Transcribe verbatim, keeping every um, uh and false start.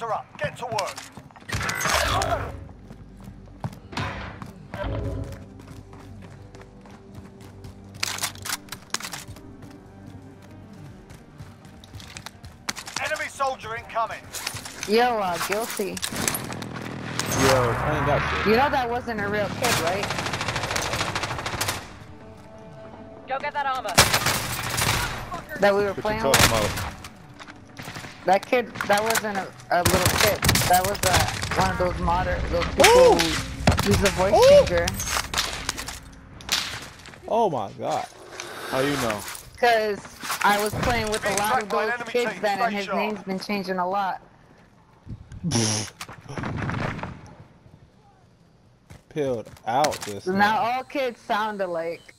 Guys are up. Get to work. Enemy soldier incoming. Yo, uh, guilty. Yo, clean up. You know that wasn't a real kid, right? Go get that armor. That we were what playing with. That kid, that wasn't a, a little kid. That was uh, one of those modern those people who use a voice Ooh. changer. Oh my god. How you know? Because I was playing with a lot of those kids then, and his name's been changing a lot. Peeled out this. Now all kids sound alike.